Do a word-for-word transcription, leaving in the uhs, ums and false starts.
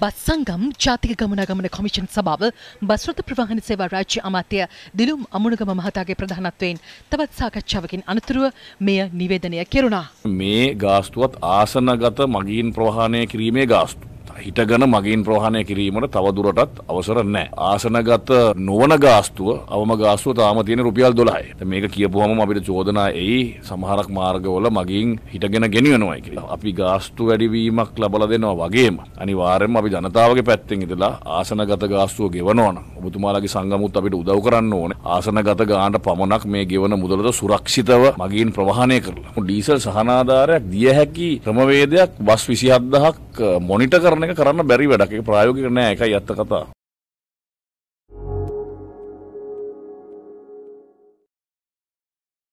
बस संगम जाति गमन गमन कमीशन सभा बसृत प्रवाहन सेवा राज्य अमात्य दिलुम अमुणुगम महतागे प्रधानत्वेन तवत् साकච්ඡාවකින් අනුතරව මෙය නිවේදනය කෙරුණා මේ ගාස්තුවත් ආසනගත මගීන් ප්‍රවාහණය කිරීමේ ගාස්තු හිටගෙන මගීන් ප්‍රවාහණය කිරීමට තව දුරටත් අවසර නැහැ. ආසනගත නොවන ගාස්තුව අවම ගාස්තුව තාම තියෙන රුපියල් දොළහයි. මේක කියපුවම අපිට චෝදනා එයි සමහරක් මාර්ගවල මගීන් හිටගෙන ගෙනියනවායි කියලා. අපි ගාස්තු වැඩිවීමක් ලබා දෙනවා වගේම අනිවාර්යයෙන්ම අපි ජනතාවගේ පැත්තෙන් ඉඳලා ආසනගත ගාස්තුව ගෙවනවා නම් ඔබතුමාලාගේ සංගමුත් අපිට උදව් කරන්න ඕනේ. ආසනගත ගානට පමණක් මේ ගෙවන මුදලට සුරක්ෂිතව මගීන් ප්‍රවාහණය කරලා. ඩීසල් සහනාධාරයක් දිය හැකි ක්‍රමවේදයක් බස් විසි හත් දහසක් මොනිටර් කරන එක කරන්න බැරි වැඩක්. ඒක ප්‍රායෝගික නෑ. ඒකයි අත්ත කතාව.